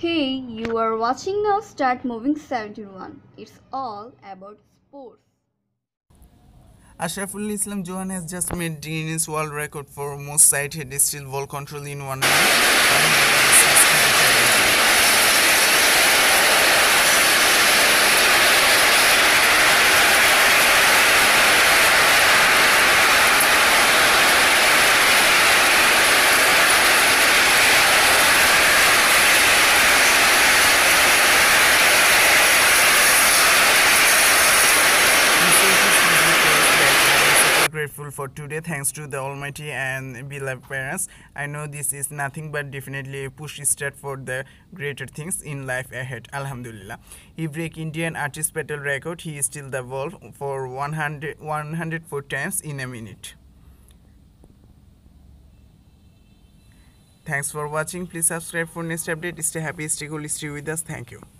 Hey, you are watching Now Start Moving 71. It's all about sports. Ashraful Islam Johan has just made Guinness World Record for most sighted still ball control in 1 minute. Grateful for today, thanks to the Almighty and beloved parents. I know this is nothing but definitely a push start for the greater things in life ahead. Alhamdulillah. He break Indian artist battle record. He steal the ball for 104 times in a minute. Thanks for watching. Please subscribe for next update. Stay happy, stay cool, stay with us. Thank you.